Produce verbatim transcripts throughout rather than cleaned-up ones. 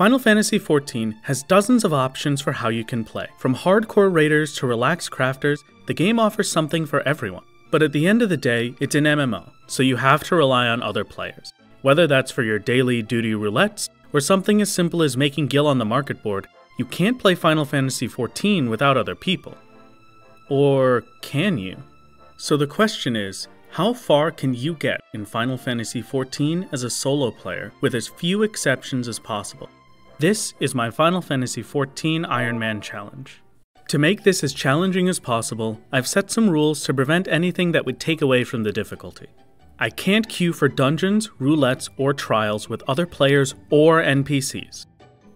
Final Fantasy fourteen has dozens of options for how you can play. From hardcore raiders to relaxed crafters, the game offers something for everyone. But at the end of the day, it's an M M O, so you have to rely on other players. Whether that's for your daily duty roulettes, or something as simple as making gil on the market board, you can't play Final Fantasy fourteen without other people. Or can you? So the question is, how far can you get in Final Fantasy fourteen as a solo player with as few exceptions as possible? This is my Final Fantasy fourteen Iron Man challenge. To make this as challenging as possible, I've set some rules to prevent anything that would take away from the difficulty. I can't queue for dungeons, roulettes, or trials with other players or N P Cs.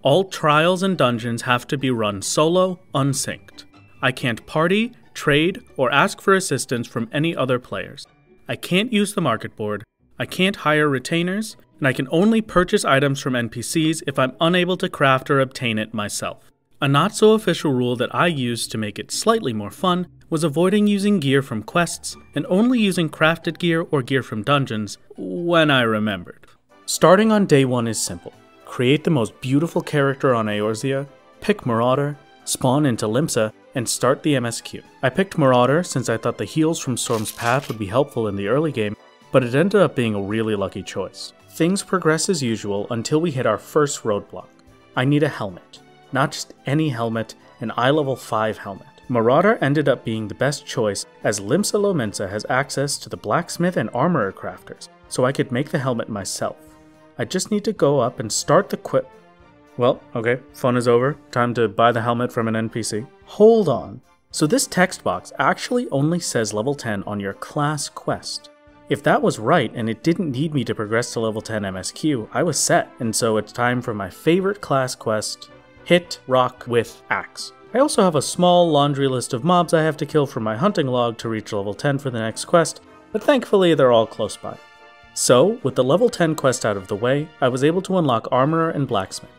All trials and dungeons have to be run solo, unsynced. I can't party, trade, or ask for assistance from any other players. I can't use the market board, I can't hire retainers, and I can only purchase items from N P Cs if I'm unable to craft or obtain it myself. A not-so-official rule that I used to make it slightly more fun was avoiding using gear from quests and only using crafted gear or gear from dungeons when I remembered. Starting on day one is simple. Create the most beautiful character on Eorzea, pick Marauder, spawn into Limsa, and start the M S Q. I picked Marauder since I thought the heals from Storm's Path would be helpful in the early game, but it ended up being a really lucky choice. Things progress as usual until we hit our first roadblock. I need a helmet. Not just any helmet, an eye level five helmet. Marauder ended up being the best choice as Limsa Lominsa has access to the blacksmith and armorer crafters, so I could make the helmet myself. I just need to go up and start the quip. Well, okay, fun is over. Time to buy the helmet from an N P C. Hold on. So this text box actually only says level ten on your class quest. If that was right and it didn't need me to progress to level ten M S Q, I was set, and so it's time for my favorite class quest, Hit Rock with Axe. I also have a small laundry list of mobs I have to kill from my hunting log to reach level ten for the next quest, but thankfully they're all close by. So, with the level ten quest out of the way, I was able to unlock Armorer and Blacksmith.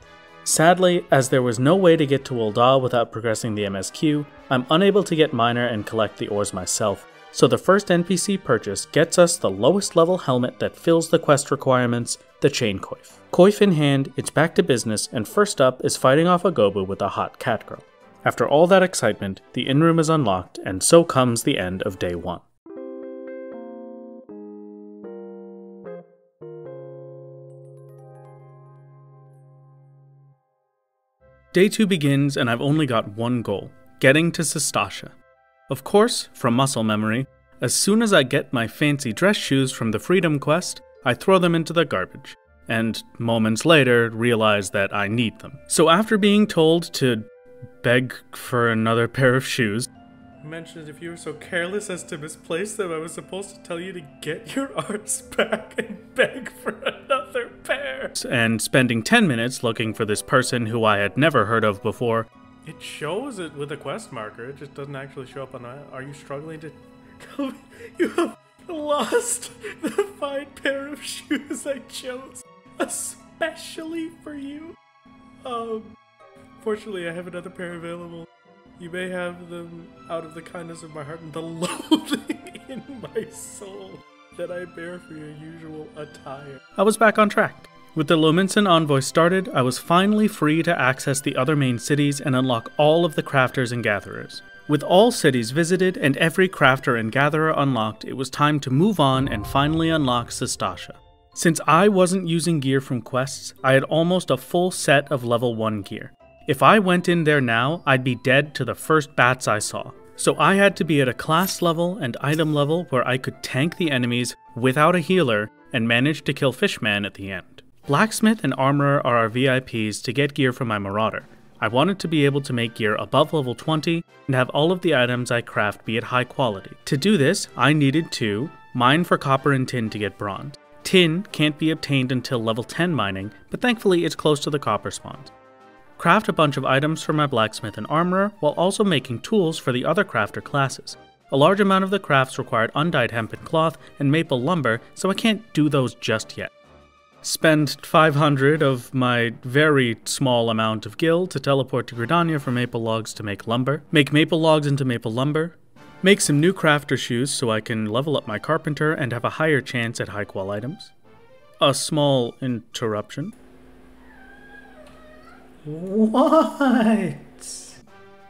Sadly, as there was no way to get to Ul'dah without progressing the M S Q, I'm unable to get Miner and collect the ores myself, so the first N P C purchase gets us the lowest level helmet that fills the quest requirements, the Chain Coif. Coif in hand, it's back to business, and first up is fighting off a Gobu with a hot cat girl. After all that excitement, the inn room is unlocked, and so comes the end of day one. Day two begins, and I've only got one goal, getting to Sastasha. Of course, from muscle memory, as soon as I get my fancy dress shoes from the Freedom Quest, I throw them into the garbage, and moments later realize that I need them. So after being told to beg for another pair of shoes, I mentioned if you were so careless as to misplace them, I was supposed to tell you to get your arts back and beg for another pair. And spending ten minutes looking for this person who I had never heard of before. It shows it with a quest marker, it just doesn't actually show up on that. Are you struggling to... You have lost the fine pair of shoes I chose, especially for you. Um, fortunately I have another pair available. You may have them out of the kindness of my heart and the loathing in my soul that I bear for your usual attire. I was back on track. With the Lominsan Envoy started, I was finally free to access the other main cities and unlock all of the crafters and gatherers. With all cities visited and every crafter and gatherer unlocked, it was time to move on and finally unlock Sastasha. Since I wasn't using gear from quests, I had almost a full set of level one gear. If I went in there now, I'd be dead to the first bats I saw. So I had to be at a class level and item level where I could tank the enemies without a healer and manage to kill Fishman at the end. Blacksmith and Armorer are our V I Ps to get gear from my Marauder. I wanted to be able to make gear above level twenty and have all of the items I craft be at high quality. To do this, I needed to mine for copper and tin to get bronze. Tin can't be obtained until level ten mining, but thankfully it's close to the copper spawns. Craft a bunch of items for my Blacksmith and Armorer while also making tools for the other crafter classes. A large amount of the crafts required undyed hemp and cloth and maple lumber, so I can't do those just yet. Spend five hundred of my very small amount of gil to teleport to Gridania for maple logs to make lumber. Make maple logs into maple lumber. Make some new crafter shoes so I can level up my carpenter and have a higher chance at high qual items. A small interruption. What?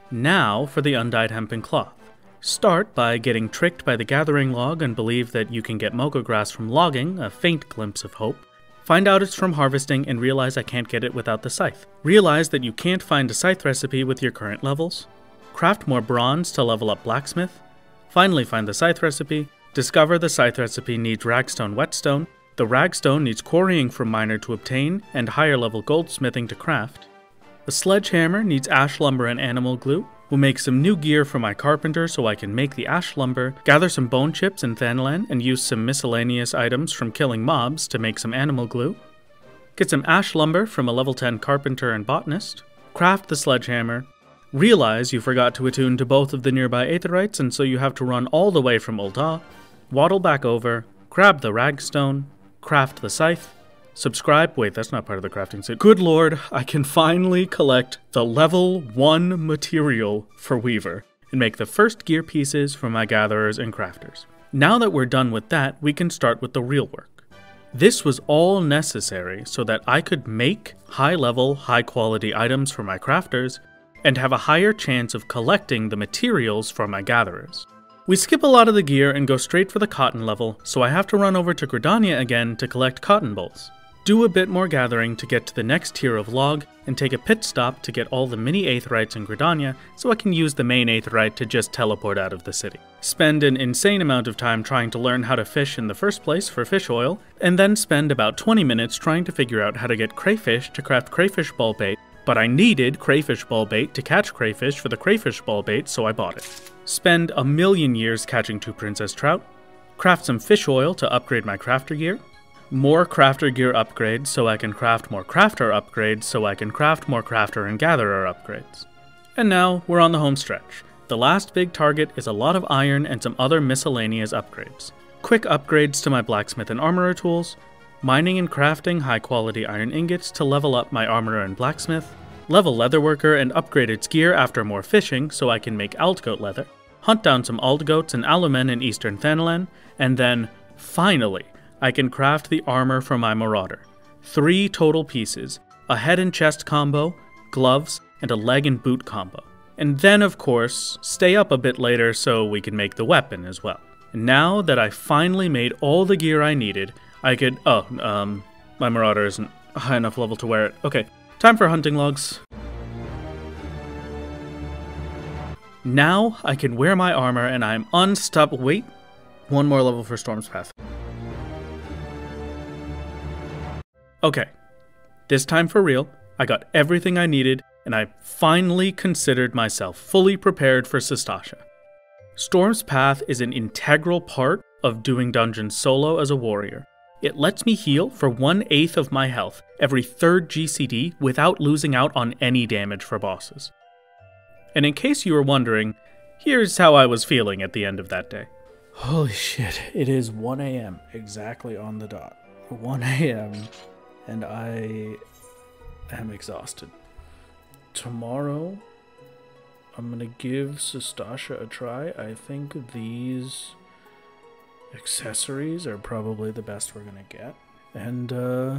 Now for the Undyed Hempen Cloth. Start by getting tricked by the gathering log and believe that you can get mocha grass from logging, a faint glimpse of hope. Find out it's from harvesting and realize I can't get it without the scythe. Realize that you can't find a scythe recipe with your current levels. Craft more bronze to level up blacksmith. Finally find the scythe recipe. Discover the scythe recipe needs ragstone whetstone. The ragstone needs quarrying from miner to obtain and higher level goldsmithing to craft. The sledgehammer needs ash lumber and animal glue. We'll make some new gear for my carpenter so I can make the ash lumber, gather some bone chips in Thanalan, and use some miscellaneous items from killing mobs to make some animal glue. Get some ash lumber from a level ten carpenter and botanist. Craft the sledgehammer. Realize you forgot to attune to both of the nearby Aetherites and so you have to run all the way from Ul'dah. Waddle back over, grab the ragstone, craft the scythe. Subscribe- wait, that's not part of the crafting suit. Good lord, I can finally collect the level one material for Weaver and make the first gear pieces for my gatherers and crafters. Now that we're done with that, we can start with the real work. This was all necessary so that I could make high-level, high-quality items for my crafters and have a higher chance of collecting the materials for my gatherers. We skip a lot of the gear and go straight for the cotton level, so I have to run over to Gridania again to collect cotton bolls. Do a bit more gathering to get to the next tier of log, and take a pit stop to get all the mini Aetherites in Gridania so I can use the main Aetherite to just teleport out of the city. Spend an insane amount of time trying to learn how to fish in the first place for fish oil, and then spend about twenty minutes trying to figure out how to get crayfish to craft crayfish ball bait, but I needed crayfish ball bait to catch crayfish for the crayfish ball bait, so I bought it. Spend a million years catching two princess trout, craft some fish oil to upgrade my crafter gear, more crafter gear upgrades so I can craft more crafter upgrades so I can craft more crafter and gatherer upgrades. And now we're on the home stretch. The last big target is a lot of iron and some other miscellaneous upgrades. Quick upgrades to my blacksmith and armorer tools, mining and crafting high quality iron ingots to level up my armorer and blacksmith, level leatherworker and upgrade its gear after more fishing so I can make aldgoat leather, hunt down some aldgoats and alumen in eastern Thanalan, and then, finally, I can craft the armor for my marauder. Three total pieces, a head and chest combo, gloves, and a leg and boot combo. And then, of course, stay up a bit later so we can make the weapon as well. And now that I finally made all the gear I needed, I could- oh, um, my marauder isn't high enough level to wear it. Okay, time for hunting logs. Now I can wear my armor and I'm unstoppable- wait, one more level for Storm's Path. Okay, this time for real, I got everything I needed, and I finally considered myself fully prepared for Sastasha. Storm's Path is an integral part of doing dungeons solo as a warrior. It lets me heal for one eighth of my health every third G C D without losing out on any damage for bosses. And in case you were wondering, here's how I was feeling at the end of that day. Holy shit, it is one A M exactly on the dot. one A M and I am exhausted. Tomorrow, I'm gonna give Sastasha a try. I think these accessories are probably the best we're gonna get. And uh,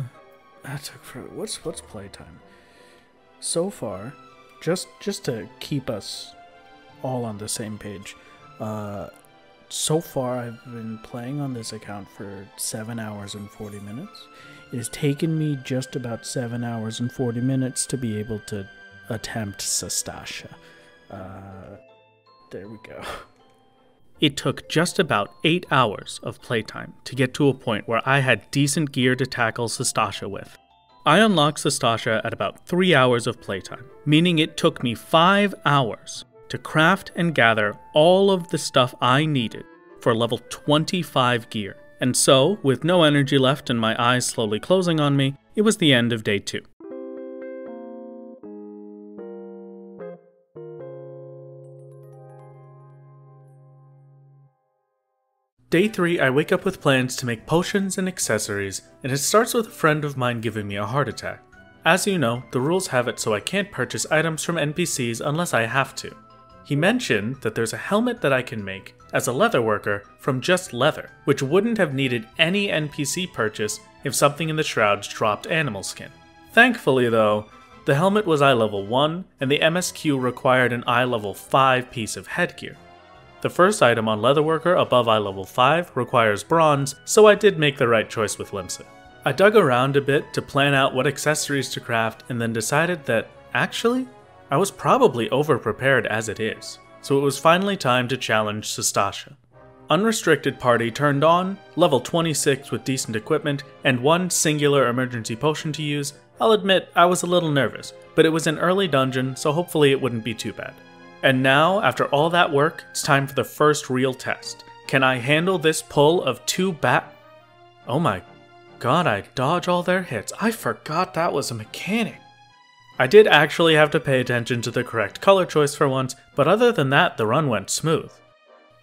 that took for what's what's playtime. So far, just just to keep us all on the same page. Uh, So far, I've been playing on this account for seven hours and forty minutes. It has taken me just about seven hours and forty minutes to be able to attempt Sastasha. Uh, there we go. It took just about eight hours of playtime to get to a point where I had decent gear to tackle Sastasha with. I unlocked Sastasha at about three hours of playtime, meaning it took me five hours to craft and gather all of the stuff I needed for level twenty-five gear. And so, with no energy left and my eyes slowly closing on me, it was the end of day two. Day three, I wake up with plans to make potions and accessories, and it starts with a friend of mine giving me a heart attack. As you know, the rules have it so I can't purchase items from N P Cs unless I have to. He mentioned that there's a helmet that I can make as a leather worker from just leather, which wouldn't have needed any N P C purchase if something in the shrouds dropped animal skin. Thankfully though, The helmet was eye level one, and the M S Q required an eye level five piece of headgear. The first item on Leatherworker above eye level five requires bronze, so I did make the right choice with Limsa. I dug around a bit to plan out what accessories to craft and then decided that, actually, I was probably overprepared as it is, so it was finally time to challenge Sastasha. Unrestricted party turned on, level twenty-six with decent equipment, and one singular emergency potion to use. I'll admit I was a little nervous, but it was an early dungeon, so hopefully it wouldn't be too bad. And now, after all that work, it's time for the first real test. Can I handle this pull of two bat- Oh my god, I dodge all their hits. I forgot that was a mechanic. I did actually have to pay attention to the correct color choice for once, but other than that, the run went smooth.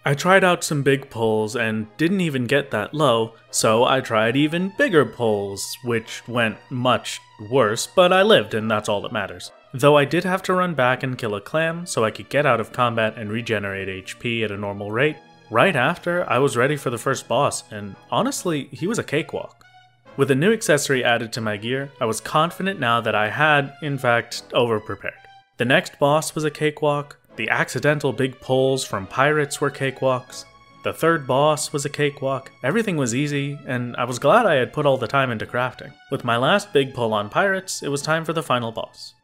I tried out some big pulls and didn't even get that low, so I tried even bigger pulls, which went much worse, but I lived and that's all that matters. Though I did have to run back and kill a clam so I could get out of combat and regenerate H P at a normal rate. Right after, I was ready for the first boss, and honestly, he was a cakewalk. With a new accessory added to my gear, I was confident now that I had, in fact, overprepared. The next boss was a cakewalk, the accidental big pulls from pirates were cakewalks, the third boss was a cakewalk, everything was easy, and I was glad I had put all the time into crafting. With my last big pull on pirates, it was time for the final boss.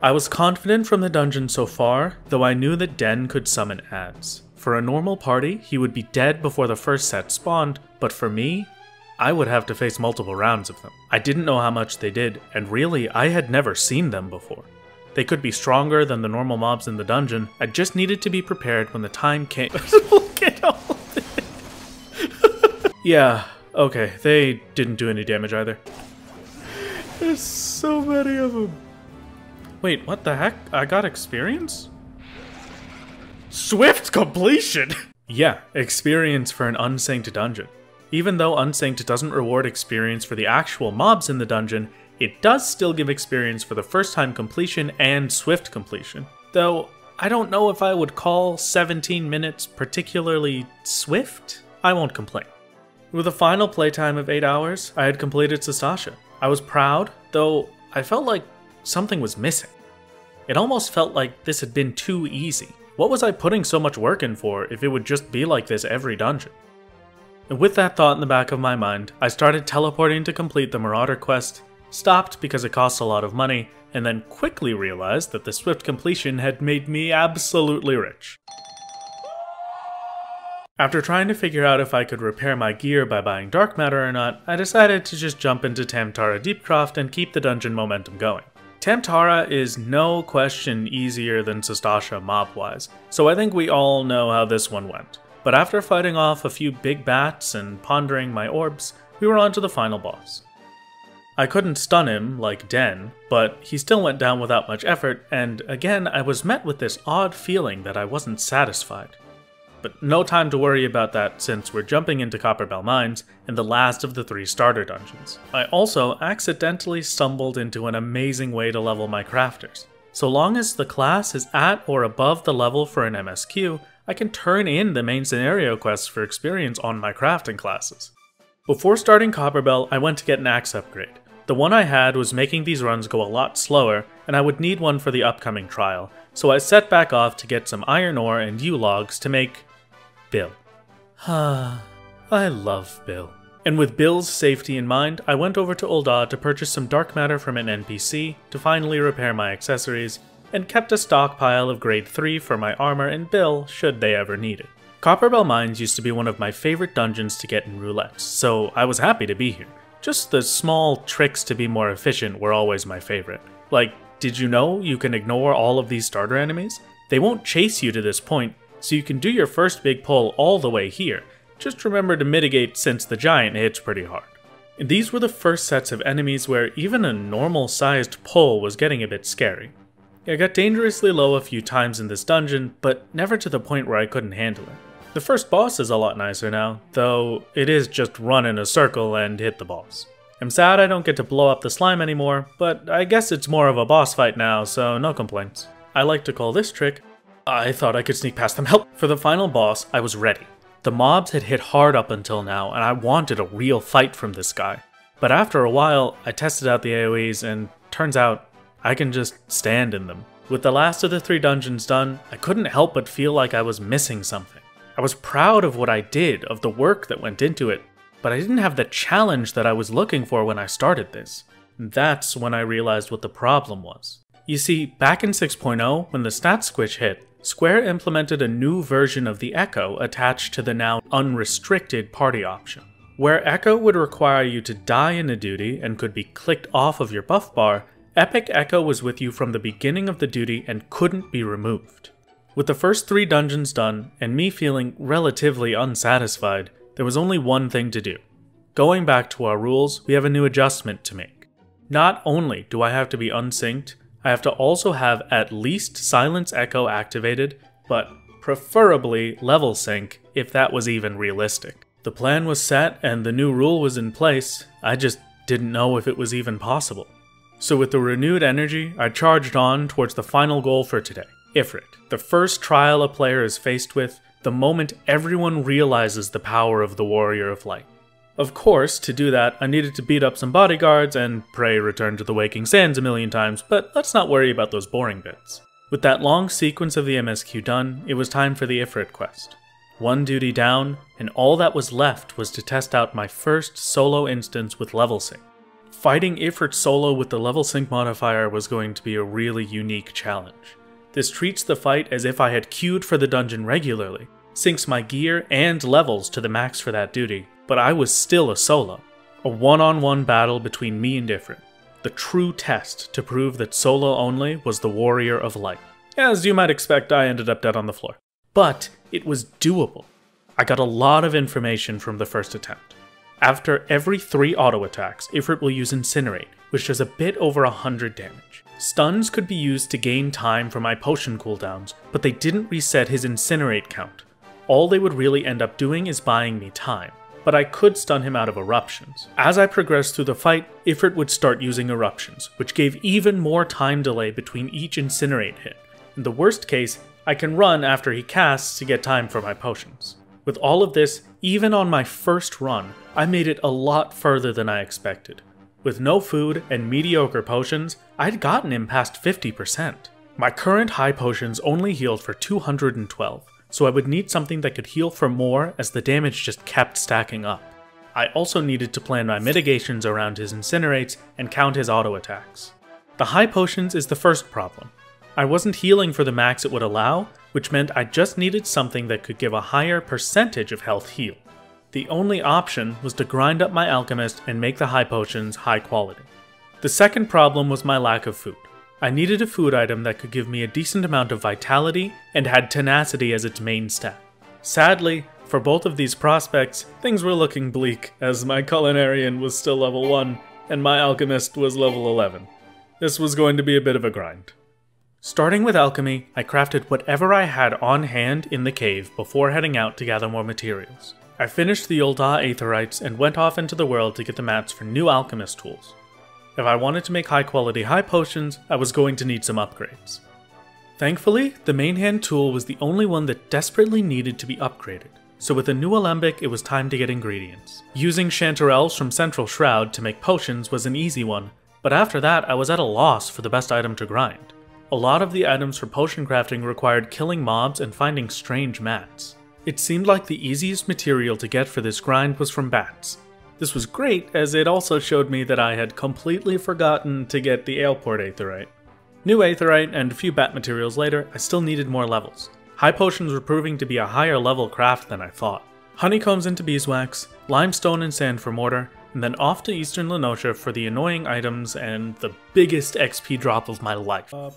I was confident from the dungeon so far, though I knew that Den could summon adds. For a normal party, he would be dead before the first set spawned, but for me, I would have to face multiple rounds of them. I didn't know how much they did, and really, I had never seen them before. They could be stronger than the normal mobs in the dungeon. I just needed to be prepared when the time came- Look at all this! Yeah, okay, they didn't do any damage either. There's so many of them. Wait, what the heck? I got experience? Swift completion! Yeah, experience for an unsynced dungeon. Even though unsynced doesn't reward experience for the actual mobs in the dungeon, it does still give experience for the first time completion and swift completion. Though, I don't know if I would call seventeen minutes particularly swift? I won't complain. With a final playtime of eight hours, I had completed Sastasha. I was proud, though I felt like something was missing. It almost felt like this had been too easy. What was I putting so much work in for if it would just be like this every dungeon? And with that thought in the back of my mind, I started teleporting to complete the Marauder quest, stopped because it costs a lot of money, and then quickly realized that the swift completion had made me absolutely rich. After trying to figure out if I could repair my gear by buying dark matter or not, I decided to just jump into Tam-Tara Deepcroft and keep the dungeon momentum going. Tam-Tara is no question easier than Sastasha mob-wise, so I think we all know how this one went. But after fighting off a few big bats and pondering my orbs, we were on to the final boss. I couldn't stun him, like Den, but he still went down without much effort, and again I was met with this odd feeling that I wasn't satisfied. But no time to worry about that since we're jumping into Copperbell Mines and the last of the three starter dungeons. I also accidentally stumbled into an amazing way to level my crafters. So long as the class is at or above the level for an M S Q, I can turn in the main scenario quests for experience on my crafting classes. Before starting Copperbell, I went to get an axe upgrade. The one I had was making these runs go a lot slower, and I would need one for the upcoming trial, so I set back off to get some iron ore and U-logs to make Bill. Ah, I love Bill. And with Bill's safety in mind, I went over to Ul'dah to purchase some dark matter from an N P C to finally repair my accessories, and kept a stockpile of grade three for my armor and Bill should they ever need it. Copperbell Mines used to be one of my favorite dungeons to get in roulette, so I was happy to be here. Just the small tricks to be more efficient were always my favorite. Like, did you know you can ignore all of these starter enemies? They won't chase you to this point, so you can do your first big pull all the way here. Just remember to mitigate since the giant hits pretty hard. And these were the first sets of enemies where even a normal-sized pull was getting a bit scary. I got dangerously low a few times in this dungeon, but never to the point where I couldn't handle it. The first boss is a lot nicer now, though it is just run in a circle and hit the boss. I'm sad I don't get to blow up the slime anymore, but I guess it's more of a boss fight now, so no complaints. I like to call this trick, I thought I could sneak past them, help! For the final boss, I was ready. The mobs had hit hard up until now, and I wanted a real fight from this guy. But after a while, I tested out the A O Es, and turns out, I can just stand in them. With the last of the three dungeons done, I couldn't help but feel like I was missing something. I was proud of what I did, of the work that went into it, but I didn't have the challenge that I was looking for when I started this. That's when I realized what the problem was. You see, back in six point oh, when the stat squish hit, Square implemented a new version of the Echo attached to the now unrestricted party option. Where Echo would require you to die in a duty and could be clicked off of your buff bar, Epic Echo was with you from the beginning of the duty and couldn't be removed. With the first three dungeons done, and me feeling relatively unsatisfied, there was only one thing to do. Going back to our rules, we have a new adjustment to make. Not only do I have to be unsynced, I have to also have at least Silence Echo activated, but preferably Level Sync, if that was even realistic. The plan was set and the new rule was in place, I just didn't know if it was even possible. So with the renewed energy, I charged on towards the final goal for today, Ifrit. The first trial a player is faced with, the moment everyone realizes the power of the Warrior of Light. Of course, to do that, I needed to beat up some bodyguards and pray return to the Waking Sands a million times, but let's not worry about those boring bits. With that long sequence of the M S Q done, it was time for the Ifrit quest. One duty down, and all that was left was to test out my first solo instance with Level Sync. Fighting Ifrit solo with the Level Sync modifier was going to be a really unique challenge. This treats the fight as if I had queued for the dungeon regularly, syncs my gear and levels to the max for that duty, but I was still a solo. A one-on-one battle between me and Ifrit. The true test to prove that solo only was the Warrior of Light. As you might expect, I ended up dead on the floor. But it was doable. I got a lot of information from the first attempt. After every three auto attacks, Ifrit will use Incinerate, which does a bit over one hundred damage. Stuns could be used to gain time for my potion cooldowns, but they didn't reset his Incinerate count. All they would really end up doing is buying me time, but I could stun him out of eruptions. As I progressed through the fight, Ifrit would start using eruptions, which gave even more time delay between each Incinerate hit. In the worst case, I can run after he casts to get time for my potions. With all of this, even on my first run, I made it a lot further than I expected. With no food and mediocre potions, I'd gotten him past fifty percent. My current high potions only healed for two hundred twelve. So I would need something that could heal for more as the damage just kept stacking up. I also needed to plan my mitigations around his Incinerates and count his auto attacks. The high potions is the first problem. I wasn't healing for the max it would allow, which meant I just needed something that could give a higher percentage of health heal. The only option was to grind up my alchemist and make the high potions high quality. The second problem was my lack of food. I needed a food item that could give me a decent amount of vitality and had tenacity as its main stat. Sadly, for both of these prospects, things were looking bleak as my Culinarian was still level one and my Alchemist was level eleven. This was going to be a bit of a grind. Starting with alchemy, I crafted whatever I had on hand in the cave before heading out to gather more materials. I finished the Ul'dah Aetherytes and went off into the world to get the mats for new alchemist tools. If I wanted to make high quality high potions, I was going to need some upgrades. Thankfully, the main hand tool was the only one that desperately needed to be upgraded, so with a new alembic it was time to get ingredients. Using chanterelles from Central Shroud to make potions was an easy one, but after that I was at a loss for the best item to grind. A lot of the items for potion crafting required killing mobs and finding strange mats. It seemed like the easiest material to get for this grind was from bats. This was great as it also showed me that I had completely forgotten to get the Aleport Aetheryte. New Aetheryte and a few bat materials later, I still needed more levels. High potions were proving to be a higher level craft than I thought. Honeycombs into beeswax, limestone and sand for mortar, and then off to Eastern Linosia for the annoying items and the biggest X P drop of my life. Up.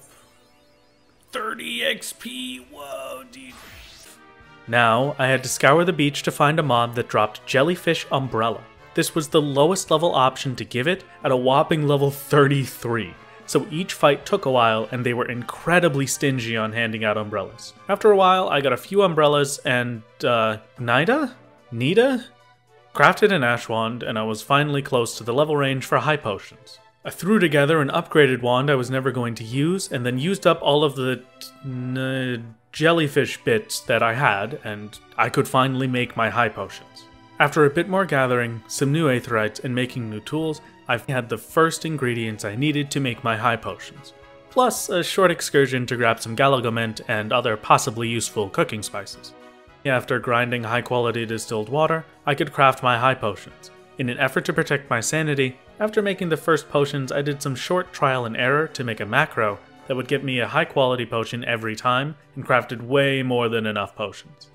thirty X P, whoa dude. Now, I had to scour the beach to find a mob that dropped Jellyfish Umbrella. This was the lowest level option to give it at a whopping level thirty-three, so each fight took a while and they were incredibly stingy on handing out umbrellas. After a while, I got a few umbrellas and, uh, Nida? Nida? Crafted an Ashwand, and I was finally close to the level range for high potions. I threw together an upgraded wand I was never going to use, and then used up all of the uh, jellyfish bits that I had, and I could finally make my high potions. After a bit more gathering, some new aetherites, and making new tools, I've had the first ingredients I needed to make my high potions, plus a short excursion to grab some galagament and other possibly useful cooking spices. After grinding high-quality distilled water, I could craft my high potions. In an effort to protect my sanity, after making the first potions I did some short trial and error to make a macro that would get me a high-quality potion every time, and crafted way more than enough potions.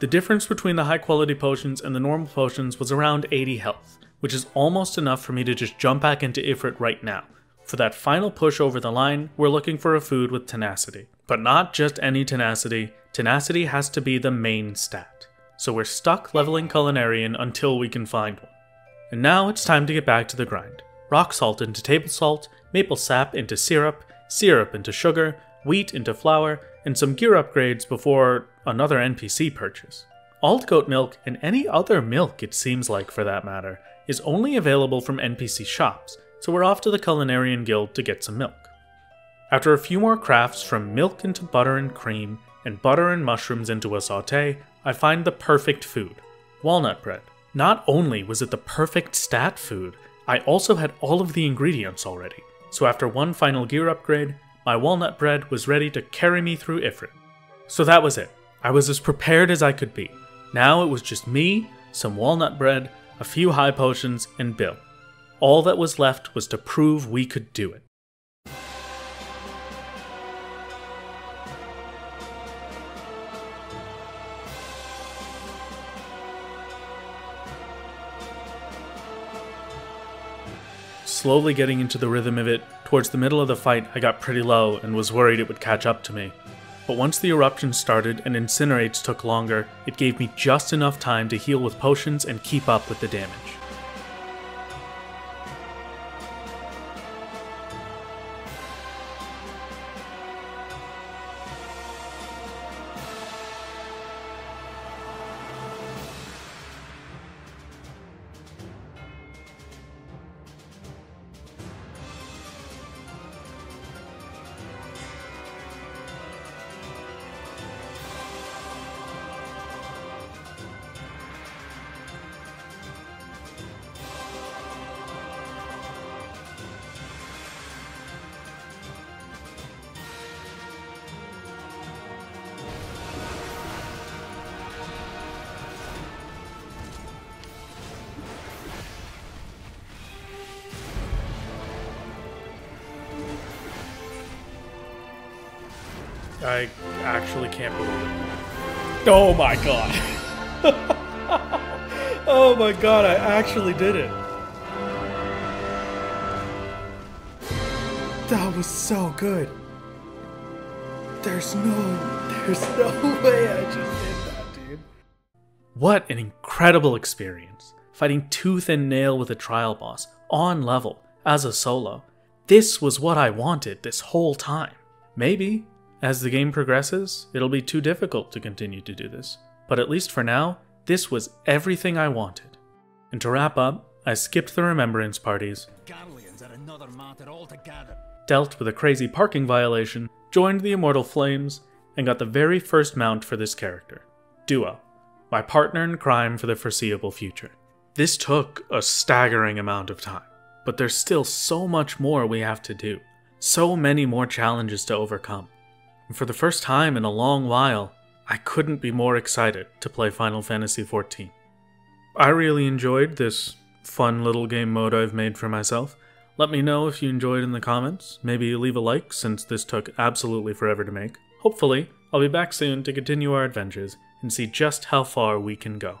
The difference between the high-quality potions and the normal potions was around eighty health, which is almost enough for me to just jump back into Ifrit right now. For that final push over the line, we're looking for a food with tenacity. But not just any tenacity, tenacity has to be the main stat. So we're stuck leveling Culinarian until we can find one. And now it's time to get back to the grind. Rock salt into table salt, maple sap into syrup, syrup into sugar, wheat into flour, and some gear upgrades before another N P C purchase. Alt goat milk, and any other milk it seems like for that matter, is only available from N P C shops, so we're off to the Culinarian Guild to get some milk. After a few more crafts from milk into butter and cream, and butter and mushrooms into a sauté, I find the perfect food, walnut bread. Not only was it the perfect stat food, I also had all of the ingredients already, so after one final gear upgrade, my walnut bread was ready to carry me through Ifrit. So that was it. I was as prepared as I could be. Now it was just me, some walnut bread, a few high potions, and Bill. All that was left was to prove we could do it. Slowly getting into the rhythm of it, towards the middle of the fight I got pretty low and was worried it would catch up to me. But once the eruption started and incinerates took longer, it gave me just enough time to heal with potions and keep up with the damage. I actually can't believe it. Oh my god. Oh my god, I actually did it. That was so good. There's no, there's no way I just did that, dude. What an incredible experience. Fighting tooth and nail with a trial boss, on level, as a solo. This was what I wanted this whole time. Maybe as the game progresses, it'll be too difficult to continue to do this, but at least for now, this was everything I wanted. And to wrap up, I skipped the remembrance parties, are another matter altogether, dealt with a crazy parking violation, joined the Immortal Flames, and got the very first mount for this character, Duo, my partner in crime for the foreseeable future. This took a staggering amount of time, but there's still so much more we have to do, so many more challenges to overcome. And for the first time in a long while, I couldn't be more excited to play Final Fantasy fourteen. I really enjoyed this fun little game mode I've made for myself. Let me know if you enjoyed in the comments, maybe leave a like since this took absolutely forever to make. Hopefully, I'll be back soon to continue our adventures and see just how far we can go.